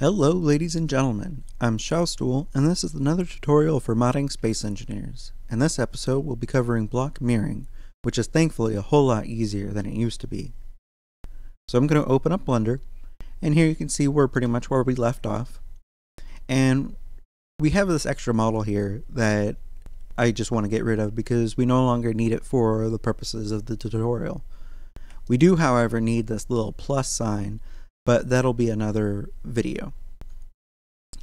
Hello ladies and gentlemen, I'm Shaostoul and this is another tutorial for modding Space Engineers. In this episode we'll be covering block mirroring, which is thankfully a whole lot easier than it used to be. So I'm going to open up Blender, and here you can see we're pretty much where we left off. And we have this extra model here that I just want to get rid of because we no longer need it for the purposes of the tutorial. We do however need this little plus sign, but that'll be another video.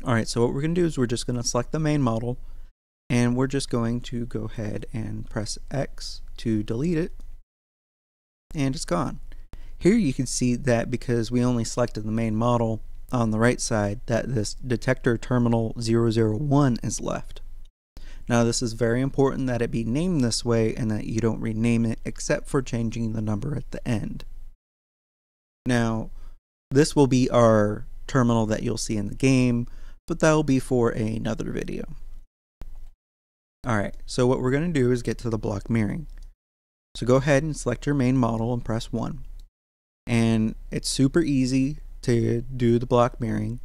Alright, so what we're going to do is we're just going to select the main model, and we're just going to go ahead and press X to delete it, and it's gone. Here you can see that because we only selected the main model on the right side, that this detector terminal 001 is left. Now this is very important that it be named this way and that you don't rename it except for changing the number at the end. Now, this will be our terminal that you'll see in the game, but that'll be for another video. Alright, so what we're going to do is get to the block mirroring. So go ahead and select your main model and press 1. And it's super easy to do the block mirroring.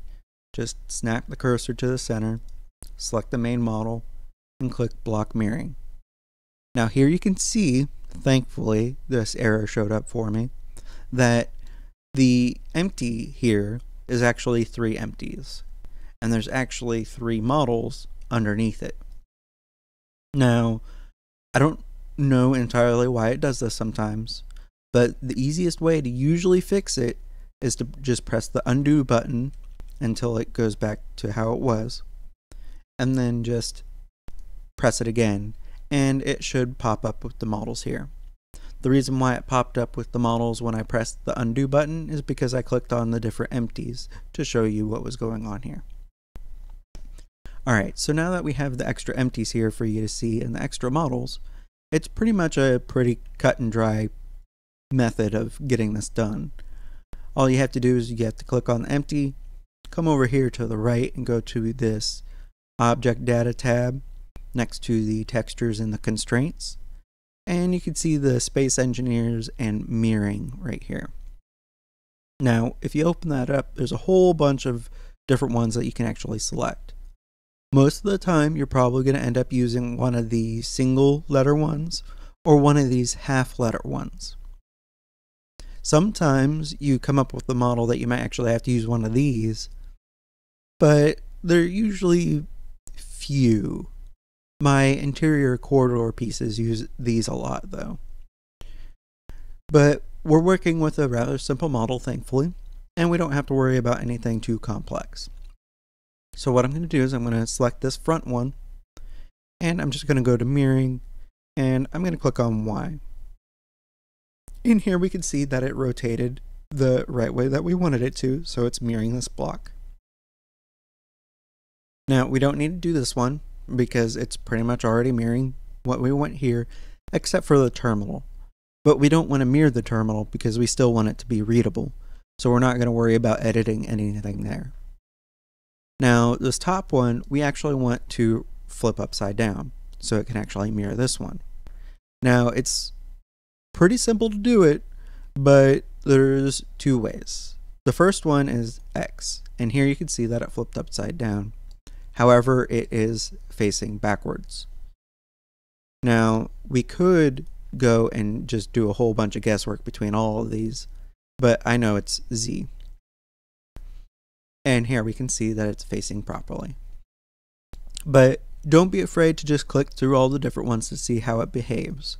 Just snap the cursor to the center, select the main model, and click block mirroring. Now here you can see, thankfully, this error showed up for me, that the empty here is actually 3 empties, and there's actually 3 models underneath it. Now, I don't know entirely why it does this sometimes, but the easiest way to usually fix it is to just press the undo button until it goes back to how it was, and then just press it again, and it should pop up with the models here. The reason why it popped up with the models when I pressed the undo button is because I clicked on the different empties to show you what was going on here. Alright, so now that we have the extra empties here for you to see and the extra models, it's pretty much a pretty cut and dry method of getting this done. All you have to do is you have to click on the empty, come over here to the right and go to this Object Data tab next to the textures and the constraints. And you can see the Space Engineers and mirroring right here. Now, if you open that up, there's a whole bunch of different ones that you can actually select. Most of the time, you're probably going to end up using one of the single letter ones or one of these half letter ones. Sometimes you come up with the model that you might actually have to use one of these, but they're usually few. My interior corridor pieces use these a lot though. But we're working with a rather simple model, thankfully, and we don't have to worry about anything too complex. So what I'm going to do is I'm going to select this front one, and I'm just going to go to mirroring, and I'm going to click on Y. In here we can see that it rotated the right way that we wanted it to, so it's mirroring this block. Now we don't need to do this one, because it's pretty much already mirroring what we want here, except for the terminal. But we don't want to mirror the terminal because we still want it to be readable, so we're not going to worry about editing anything there. Now this top one, we actually want to flip upside down, so it can actually mirror this one. Now it's pretty simple to do it, but there's 2 ways. The first one is X, and here you can see that it flipped upside down. However, it is facing backwards. Now, we could go and just do a whole bunch of guesswork between all of these, but I know it's Z. And here we can see that it's facing properly. But don't be afraid to just click through all the different ones to see how it behaves.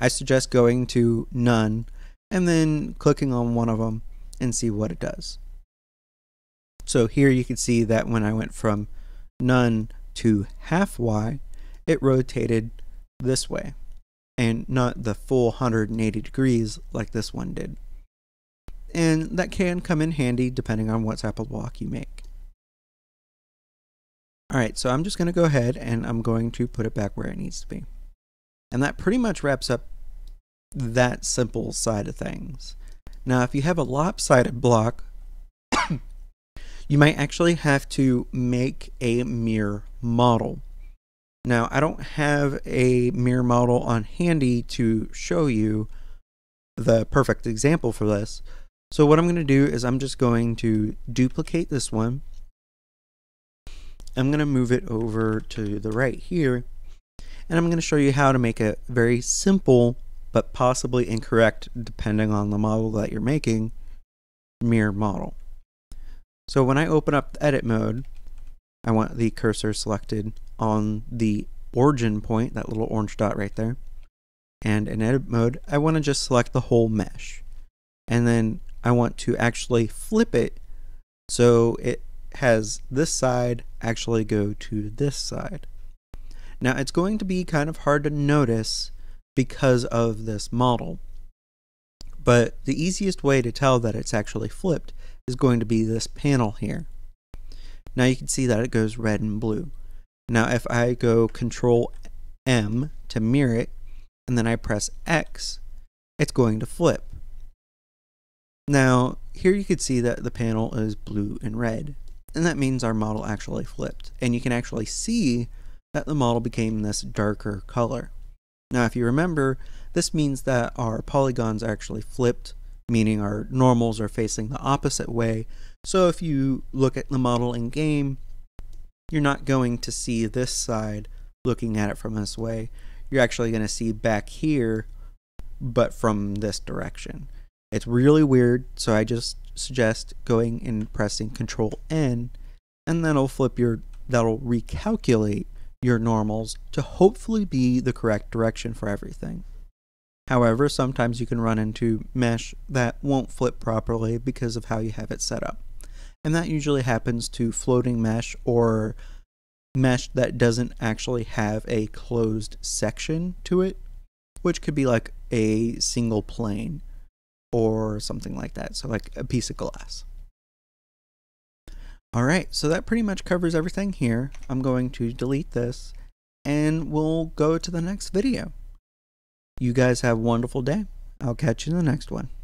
I suggest going to none and then clicking on one of them and see what it does. So here you can see that when I went from none to half Y, it rotated this way and not the full 180 degrees like this one did. And that can come in handy depending on what type of block you make. Alright, so I'm just going to go ahead and I'm going to put it back where it needs to be. And that pretty much wraps up that simple side of things. Now if you have a lopsided block, you might actually have to make a mirror model. Now, I don't have a mirror model on handy to show you the perfect example for this, So what I'm going to do is I'm just going to duplicate this one. I'm going to move it over to the right here, and I'm going to show you how to make a very simple but possibly incorrect, depending on the model that you're making, mirror model. So when I open up the edit mode, I want the cursor selected on the origin point, that little orange dot right there. And in edit mode, I want to just select the whole mesh. And then I want to actually flip it so it has this side actually go to this side. Now it's going to be kind of hard to notice because of this model, but the easiest way to tell that it's actually flipped is going to be this panel here. Now you can see that it goes red and blue. Now if I go Control M to mirror it, and then I press X, it's going to flip. Now here you can see that the panel is blue and red, and that means our model actually flipped, and you can actually see that the model became this darker color. Now if you remember, this means that our polygons are actually flipped, meaning our normals are facing the opposite way. So if you look at the model in game, you're not going to see this side looking at it from this way. You're actually going to see back here, but from this direction. It's really weird, so I just suggest going and pressing Control N, and that'll recalculate your normals to hopefully be the correct direction for everything. However, sometimes you can run into mesh that won't flip properly because of how you have it set up. And that usually happens to floating mesh or mesh that doesn't actually have a closed section to it, which could be like a single plane or something like that, so like a piece of glass. Alright, so that pretty much covers everything here. I'm going to delete this, and we'll go to the next video. You guys have a wonderful day. I'll catch you in the next one.